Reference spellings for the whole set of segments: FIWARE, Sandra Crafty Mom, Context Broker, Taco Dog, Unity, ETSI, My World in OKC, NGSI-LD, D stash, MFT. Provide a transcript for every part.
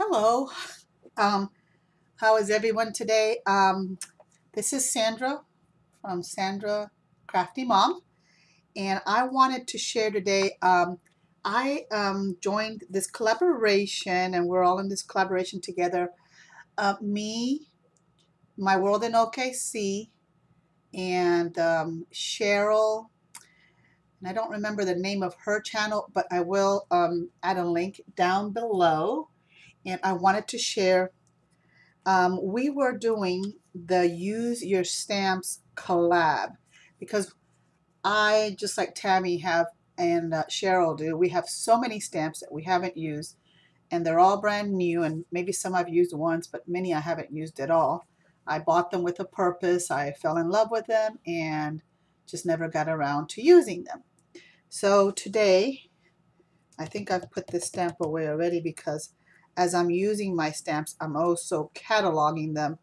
Hello, how is everyone today? This is Sandra from Sandra Crafty Mom, and I wanted to share today, I joined this collaboration, and we're all in this collaboration together, My World in OKC, and Cheryl, and I don't remember the name of her channel, but I will add a link down below. And I wanted to share, we were doing the Use Your Stamps collab because I, just like Tammy have and Cheryl do, we have so many stamps that we haven't used, and they're all brand new, and maybe some I've used once, but many I haven't used at all. I bought them with a purpose. I fell in love with them and just never got around to using them. So today, I think I've put this stamp away already because as I'm using my stamps, I'm also cataloging them.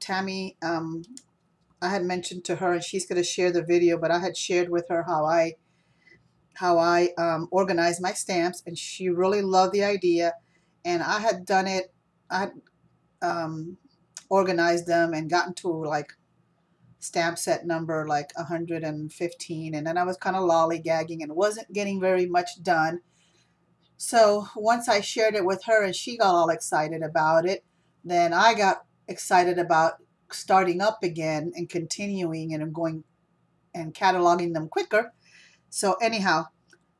Tammy, I had mentioned to her, and she's going to share the video, but I had shared with her how I organize my stamps, and she really loved the idea. And I had done it, I had organized them and gotten to like stamp set number like 115, and then I was kind of lollygagging and wasn't getting very much done. So once I shared it with her and she got all excited about it, then I got excited about starting up again and continuing and going and cataloging them quicker. So anyhow,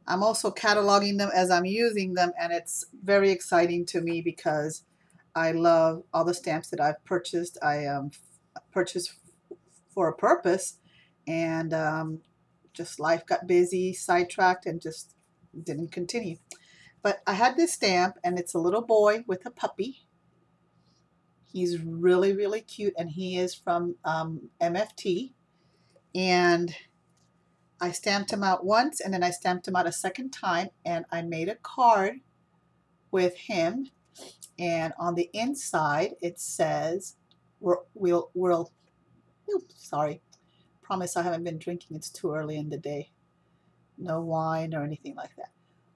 I'm also cataloging them as I'm using them, and it's very exciting to me because I love all the stamps that I've purchased. I purchased for a purpose, and just life got busy, sidetracked, and just didn't continue. But I had this stamp, and it's a little boy with a puppy. He's really, really cute, and he is from MFT. And I stamped him out once, and then I stamped him out a second time, and I made a card with him. And on the inside, it says, oops, sorry. Promise I haven't been drinking. It's too early in the day. No wine or anything like that.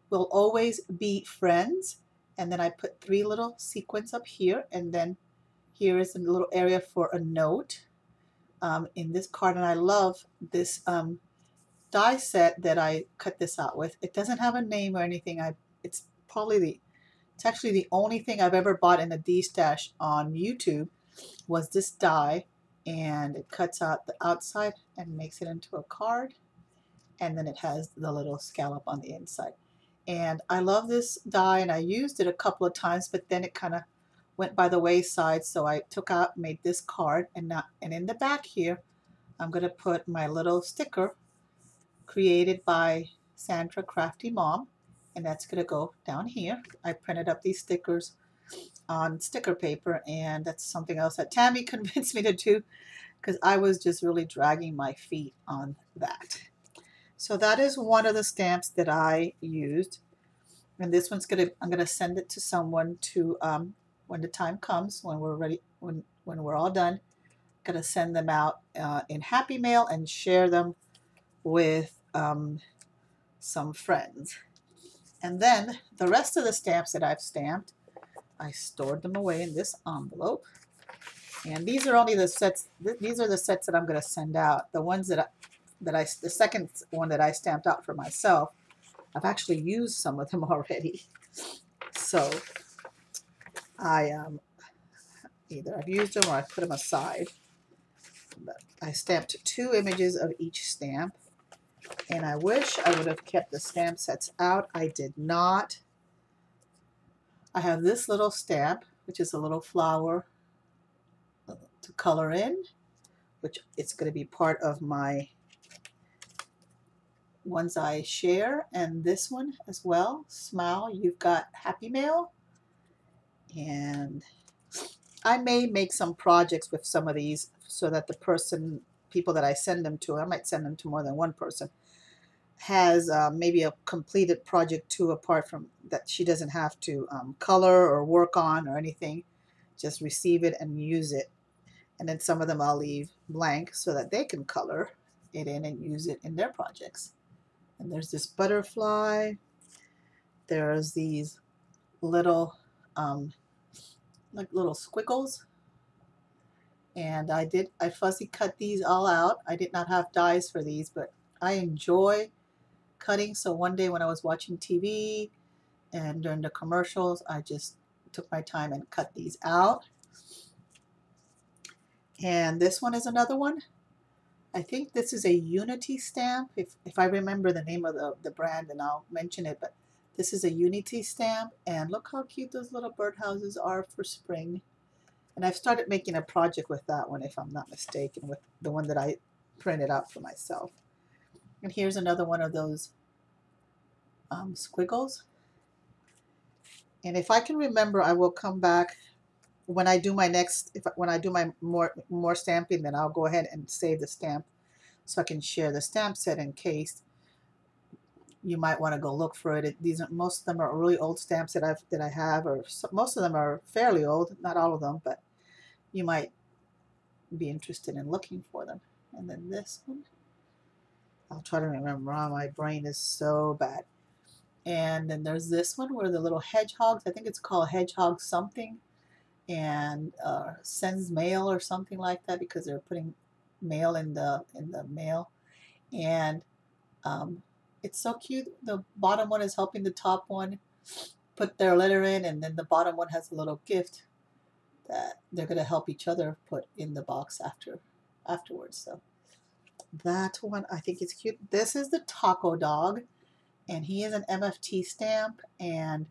We'll always be friends, and then I put three little sequins up here, and then here is a little area for a note in this card. And I love this die set that I cut this out with. It doesn't have a name or anything. It's actually the only thing I've ever bought in the D stash on YouTube was this die, and it cuts out the outside and makes it into a card, and then it has the little scallop on the inside. And I love this die, and I used it a couple of times, but then it kind of went by the wayside. So I took out, made this card, and in the back here, I'm going to put my little sticker created by Sandra Crafty Mom, and that's going to go down here. I printed up these stickers on sticker paper, and that's something else that Tammy convinced me to do because I was just really dragging my feet on that. So that is one of the stamps that I used, and this one's I'm gonna send it to someone to when the time comes, when we're ready, when we're all done. I'm gonna send them out in Happy Mail and share them with some friends. And then the rest of the stamps that I've stamped, I stored them away in this envelope. And these are only the sets. These are the sets that I'm gonna send out. The ones that the second one that I stamped out for myself, I've actually used some of them already. So I either I've used them or I put them aside. But I stamped two images of each stamp, and I wish I would have kept the stamp sets out. I did not. I have this little stamp, which is a little flower to color in, which it's going to be part of my ones I share, and this one as well. Smile, you've got Happy Mail. And I may make some projects with some of these so that the people that I send them to, I might send them to more than one person, has maybe a completed project too, apart from that she doesn't have to color or work on or anything, just receive it and use it. And then some of them I'll leave blank so that they can color it in and use it in their projects. And there's this butterfly. There's these little like little squiggles. And I fussy cut these all out. I did not have dies for these, but I enjoy cutting. So one day when I was watching TV and during the commercials, I just took my time and cut these out. And this one is another one. I think this is a Unity stamp. If I remember the name of the brand, then I'll mention it. But this is a Unity stamp. And look how cute those little birdhouses are for spring. And I've started making a project with that one, if I'm not mistaken, with the one that I printed out for myself. And here's another one of those squiggles. And if I can remember, I will come back when I do my next, when I do my more stamping, then I'll go ahead and save the stamp so I can share the stamp set in case you might want to go look for it. These are, most of them are really old stamps that I have, or most of them are fairly old, not all of them, but you might be interested in looking for them. And then this one, I'll try to remember. Oh, my brain is so bad. And then there's this one where the little hedgehogs, I think it's called hedgehog something, and sends mail or something like that, because they're putting mail in the mail. And it's so cute. The bottom one is helping the top one put their letter in, and then the bottom one has a little gift that they're going to help each other put in the box afterwards. So that one I think is cute. This is the Taco Dog, and he is an MFT stamp, and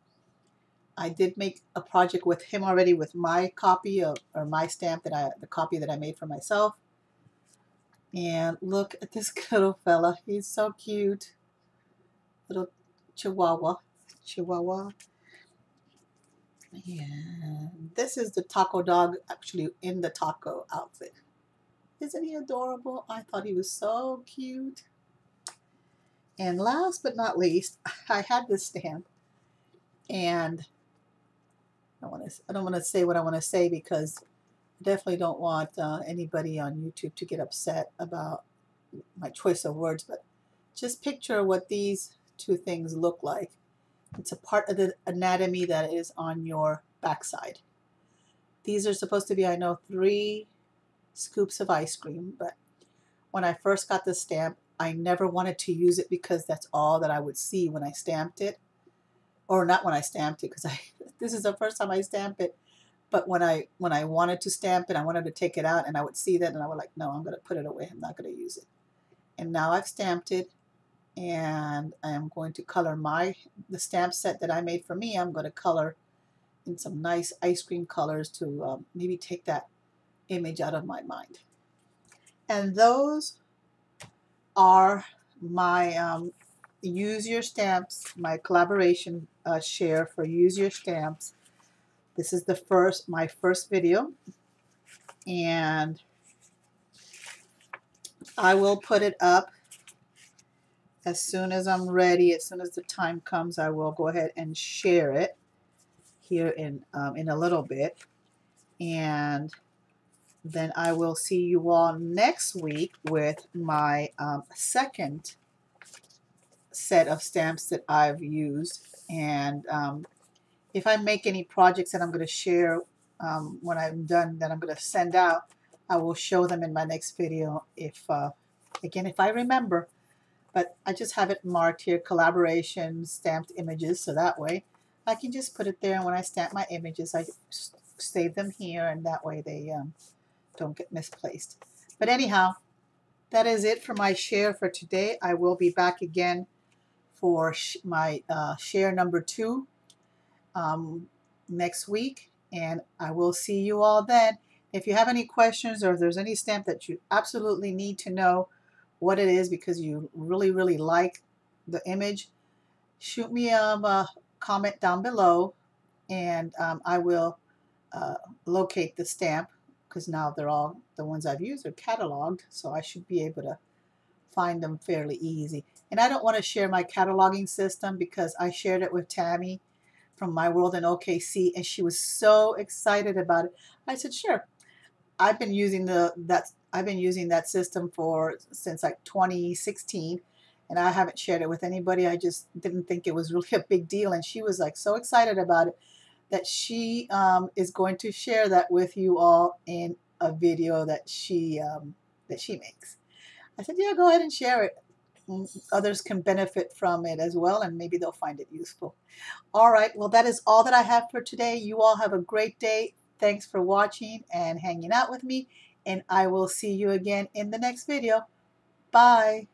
I did make a project with him already with my copy of, or my stamp that the copy that I made for myself. And look at this little fella. He's so cute. Little Chihuahua. And this is the Taco Dog actually in the taco outfit. Isn't he adorable? I thought he was so cute. And last but not least, I had this stamp, and I don't want to say what I want to say, because I definitely don't want anybody on YouTube to get upset about my choice of words, but just picture what these two things look like. It's a part of the anatomy that is on your backside. These are supposed to be, I know, 3 scoops of ice cream, but when I first got this stamp, I never wanted to use it because that's all that I would see when I stamped it. Or not when I stamped it, because this is the first time I stamp it, but when I wanted to stamp it, I wanted to take it out, and I would see that, and I was like, no, I'm going to put it away. I'm not going to use it. And now I've stamped it, and I am going to color the stamp set that I made for me. I'm going to color in some nice ice cream colors to maybe take that image out of my mind. And those are my Use Your Stamps, my collaboration share for Use Your Stamps. This is my first video, and I will put it up as soon as I'm ready. As soon as the time comes, I will go ahead and share it here in a little bit, and then I will see you all next week with my second set of stamps that I've used. And if I make any projects that I'm going to share when I'm done, that I'm going to send out, I will show them in my next video, if I remember. But I just have it marked here, collaboration stamped images, so that way I can just put it there, and when I stamp my images, I save them here, and that way they don't get misplaced. But anyhow, that is it for my share for today. I will be back again for my share number 2 next week, and I will see you all then. If you have any questions, or if there's any stamp that you absolutely need to know what it is because you really, really like the image, shoot me a comment down below, and I will locate the stamp, because now they're all, the ones I've used are cataloged, so I should be able to find them fairly easy. And I don't want to share my cataloging system, because I shared it with Tammy from My World in OKC, and she was so excited about it. I said, sure. I've been using that system since like 2016, and I haven't shared it with anybody. I just didn't think it was really a big deal, and she was like so excited about it that she is going to share that with you all in a video that she makes. I said, yeah, go ahead and share it. Others can benefit from it as well, and maybe they'll find it useful. All right, well, that is all that I have for today. You all have a great day. Thanks for watching and hanging out with me, and I will see you again in the next video. Bye.